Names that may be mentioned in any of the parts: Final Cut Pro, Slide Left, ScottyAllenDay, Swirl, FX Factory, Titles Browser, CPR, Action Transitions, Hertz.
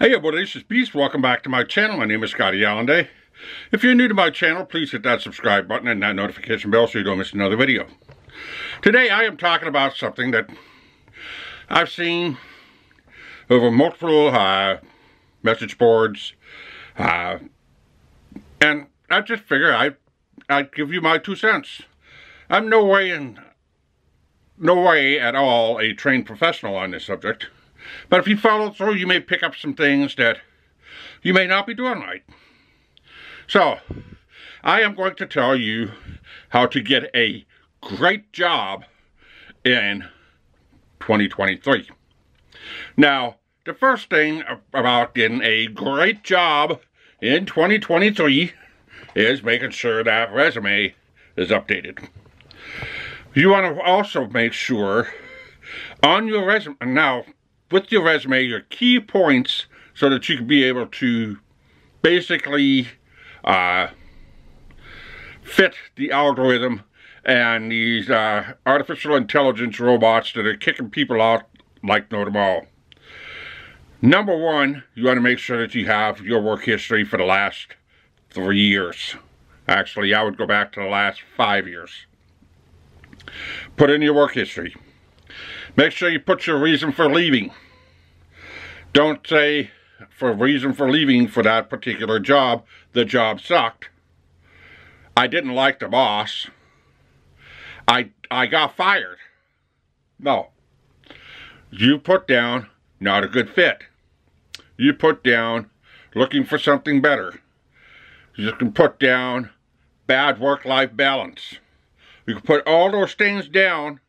Hey everybody, this is Beast. Welcome back to my channel. My name is Scotty Allenday. If you're new to my channel, please hit that subscribe button and that notification bell so you don't miss another video. Today I am talking about something that I've seen over multiple message boards, and I just figure I'd give you my 2 cents. I'm no way at all a trained professional on this subject, but if you follow through, you may pick up some things that you may not be doing right. So, I am going to tell you how to get a great job in 2023. Now, the first thing about getting a great job in 2023 is making sure that resume is updated. You want to also make sure on your resume, now with your resume, your key points, so that you can be able to basically fit the algorithm and these artificial intelligence robots that are kicking people out like no tomorrow. Number one, you want to make sure that you have your work history for the last 3 years. Actually, I would go back to the last 5 years. Put in your work history. Make sure you put your reason for leaving. Don't say for reason for leaving for that particular job. The job sucked. I didn't like the boss. I got fired. No. You put down not a good fit. You put down looking for something better. You can put down bad work-life balance. You can put all those things down,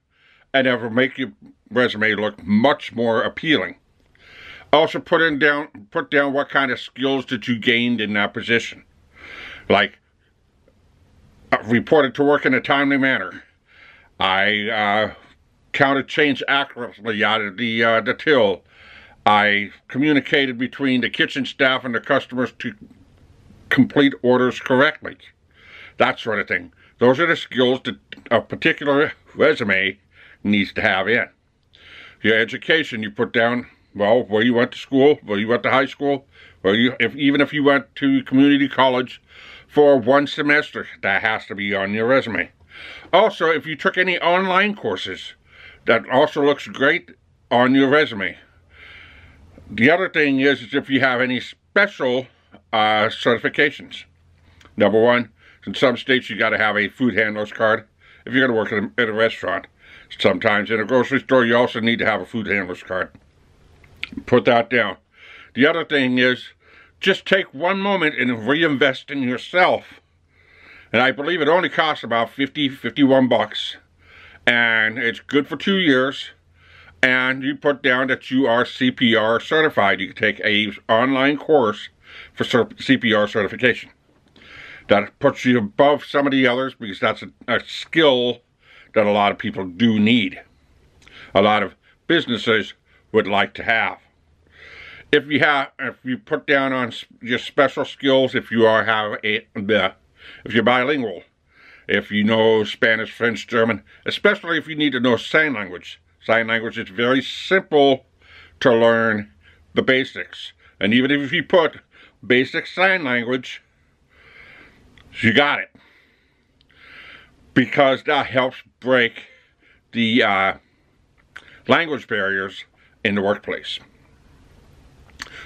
and that will make your resume look much more appealing. Also put down what kind of skills that you gained in that position. Like, reported to work in a timely manner. I counted change accurately out of the till. I communicated between the kitchen staff and the customers to complete orders correctly. That sort of thing. Those are the skills that a particular resume needs to have in. Your education, you put down, well, where you went to school, where you went to high school, or even if you went to community college for 1 semester, that has to be on your resume. Also, if you took any online courses, that also looks great on your resume. The other thing is if you have any special certifications. Number one, in some states, you got to have a food handler's card if you're going to work at a restaurant. Sometimes in a grocery store, you also need to have a food handler's card. Put that down. The other thing is, just take 1 moment and reinvest in yourself. And I believe it only costs about 50, 51 bucks. And it's good for 2 years. And you put down that you are CPR certified. You can take an online course for CPR certification. That puts you above some of the others because that's a skill that a lot of people do need. A lot of businesses would like to have. If you put down on your special skills, if you're bilingual, if you know Spanish, French, German, especially if you need to know sign language. Sign language is very simple to learn the basics. And even if you put basic sign language, you got it, because that helps break the language barriers in the workplace.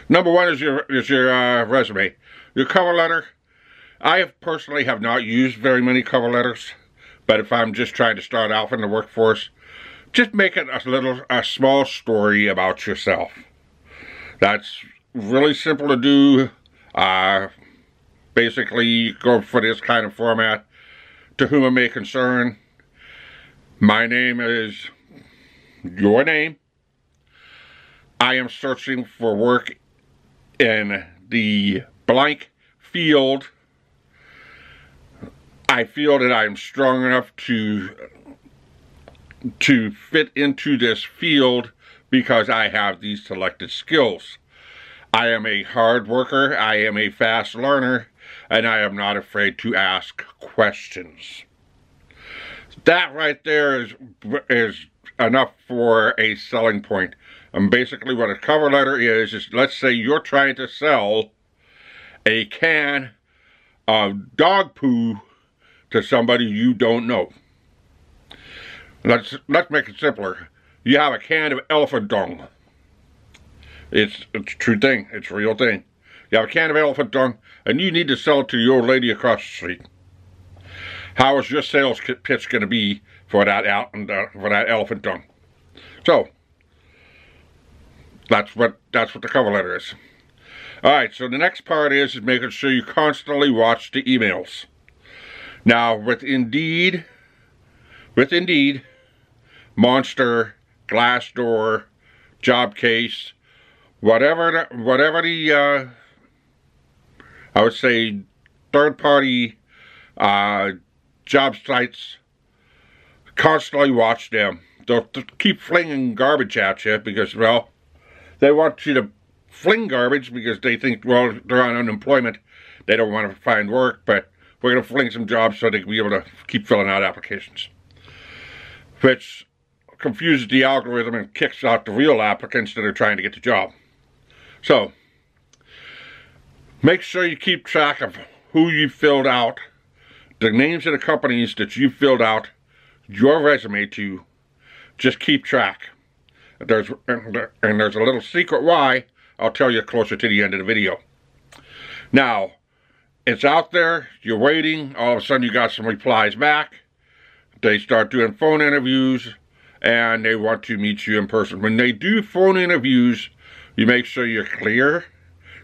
Number one is your resume, your cover letter. I personally have not used very many cover letters, but if I'm just trying to start out in the workforce, just make it a small story about yourself. That's really simple to do. Basically, you go for this kind of format. To whom it may concern, my name is your name. I am searching for work in the blank field. I feel that I am strong enough to fit into this field because I have these selected skills. I am a hard worker. I am a fast learner. And I am not afraid to ask questions. That right there is enough for a selling point. And basically what a cover letter is let's say you're trying to sell a can of dog poo to somebody you don't know. Let's make it simpler. You have a can of elephant dung. It's a true thing. It's a real thing. You have a can of elephant dung and you need to sell it to your old lady across the street. How is your sales pitch going to be for that elephant dung? So that's what the cover letter is. All right. So the next part is making sure you constantly watch the emails. Now with Indeed, Monster, Glassdoor, Jobcase, whatever the I would say third-party job sites, constantly watch them. They'll keep flinging garbage at you because, well, they want you to fling garbage because they think, well, they're on unemployment. They don't want to find work, but we're going to fling some jobs so they can be able to keep filling out applications, which confuses the algorithm and kicks out the real applicants that are trying to get the job. So, make sure you keep track of who you filled out, the names of the companies that you filled out your resume to. Just keep track. There's a little secret why I'll tell you closer to the end of the video. Now, it's out there, you're waiting, all of a sudden you got some replies back, they start doing phone interviews, and they want to meet you in person. When they do phone interviews, you make sure you're clear,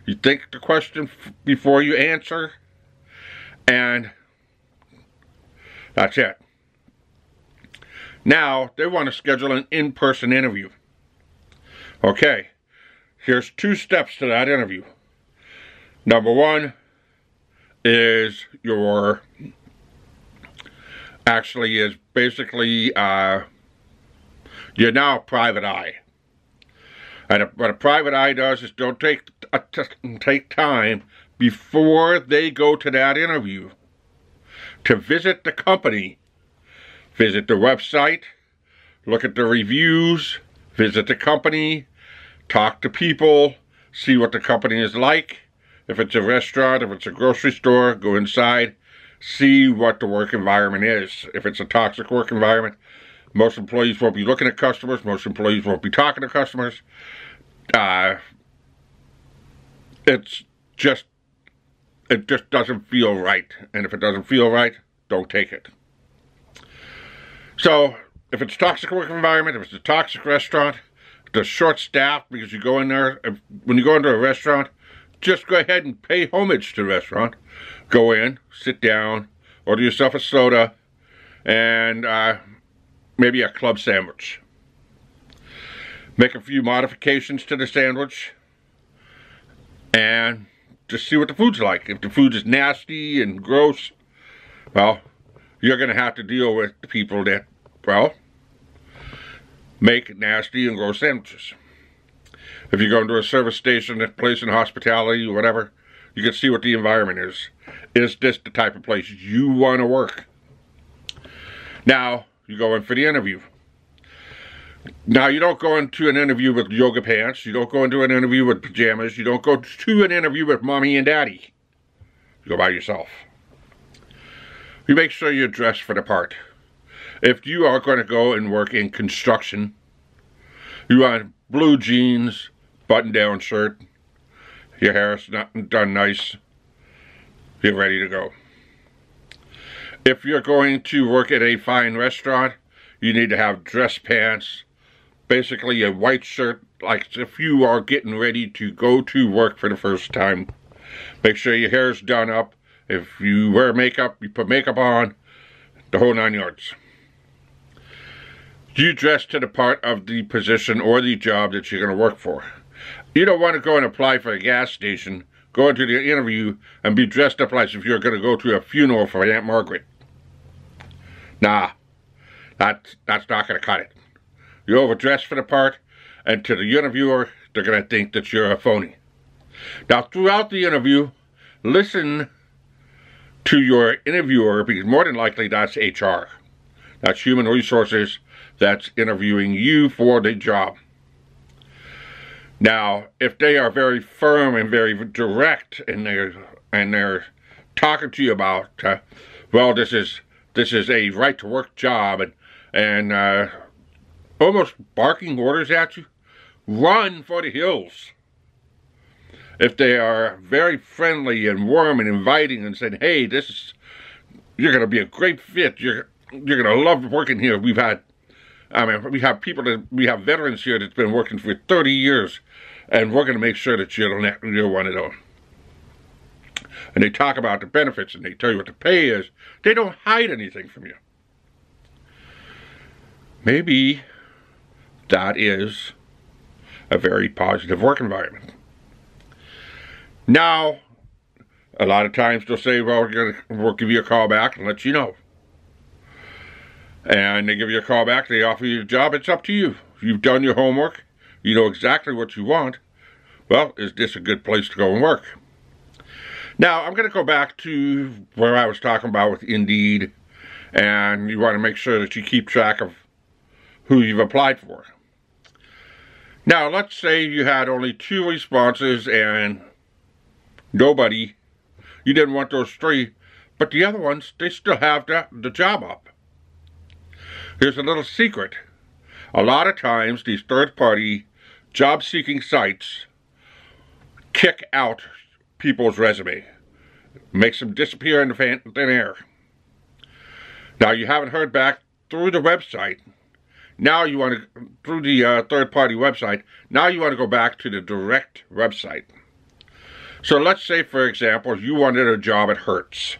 you think the question before you answer, and that's it. Now, they want to schedule an in-person interview. Okay, here's two steps to that interview. Number one is you're now a private eye. And what a private eye does is they'll take time before they go to that interview to visit the company, visit the website, look at the reviews, visit the company, talk to people, see what the company is like. If it's a restaurant, if it's a grocery store, go inside, see what the work environment is. If it's a toxic work environment, most employees won't be looking at customers, most employees won't be talking to customers. It just doesn't feel right. And if it doesn't feel right, don't take it. So, if it's a toxic work environment, if it's a toxic restaurant, if they're short-staffed because you go in there, when you go into a restaurant, just go ahead and pay homage to the restaurant. Go in, sit down, order yourself a soda, and maybe a club sandwich. Make a few modifications to the sandwich, and just see what the food's like. If the food is nasty and gross, well, you're going to have to deal with the people that, well, make nasty and gross sandwiches. If you go into a service station, a place in hospitality, whatever, you can see what the environment is. Is this the type of place you want to work? Now, you go in for the interview. Now, you don't go into an interview with yoga pants. You don't go into an interview with pajamas. You don't go to an interview with mommy and daddy. You go by yourself. You make sure you're dressed for the part. If you are going to go and work in construction, you want blue jeans, button-down shirt, your hair's not done nice, you're ready to go. If you're going to work at a fine restaurant, you need to have dress pants, basically a white shirt, like if you are getting ready to go to work for the first time. Make sure your hair's done up. If you wear makeup, you put makeup on, the whole 9 yards. You dress to the part of the position or the job that you're going to work for. You don't want to go and apply for a gas station, go into the interview, and be dressed up like if you're going to go to a funeral for Aunt Margaret. Nah, that's not going to cut it. You're overdressed for the part, and to the interviewer, they're going to think that you're a phony. Now, throughout the interview, listen to your interviewer, because more than likely that's HR. That's human resources that's interviewing you for the job. Now, if they are very firm and very direct and they're talking to you about, well, this is a right-to-work job and almost barking orders at you, run for the hills. If they are very friendly and warm and inviting and saying, hey, you're going to be a great fit. You're going to love working here. We have veterans here that's been working for 30 years, and we're going to make sure that you're one of them. And they talk about the benefits, and they tell you what the pay is. They don't hide anything from you. Maybe that is a very positive work environment. Now, a lot of times they'll say, well, we'll give you a call back and let you know. And they give you a call back, they offer you a job, it's up to you. You've done your homework, you know exactly what you want. Well, is this a good place to go and work? Now, I'm going to go back to where I was talking about with Indeed, and you want to make sure that you keep track of who you've applied for. Now, let's say you had only 2 responses and nobody, you didn't want those 3, but the other ones, they still have the job up. Here's a little secret. A lot of times these third-party job-seeking sites kick out people's resume. Makes them disappear into thin air. Now you haven't heard back through the website. Now you want to, through the third-party website, now you want to go back to the direct website. So let's say, for example, you wanted a job at Hertz.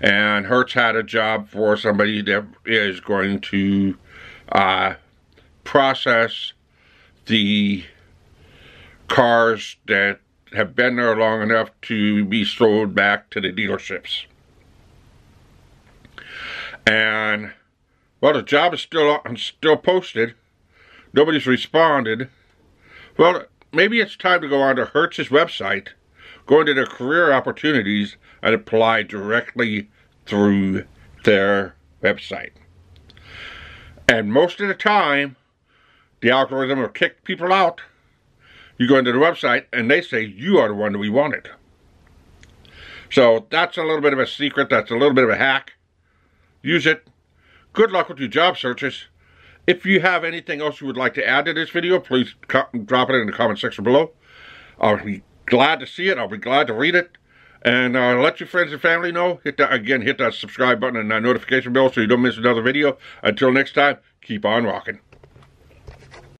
And Hertz had a job for somebody that is going to process the cars that have been there long enough to be sold back to the dealerships. And, well, the job is still posted. Nobody's responded. Well, maybe it's time to go on to Hertz's website, go into their career opportunities, and apply directly through their website. And most of the time, the algorithm will kick people out. You go into the website and they say, you are the one that we wanted. So that's a little bit of a secret, that's a little bit of a hack. Use it. Good luck with your job searches. If you have anything else you would like to add to this video, please drop it in the comment section below. I'll be glad to see it, I'll be glad to read it. And let your friends and family know. Hit that subscribe button and that notification bell so you don't miss another video. Until next time, keep on rocking.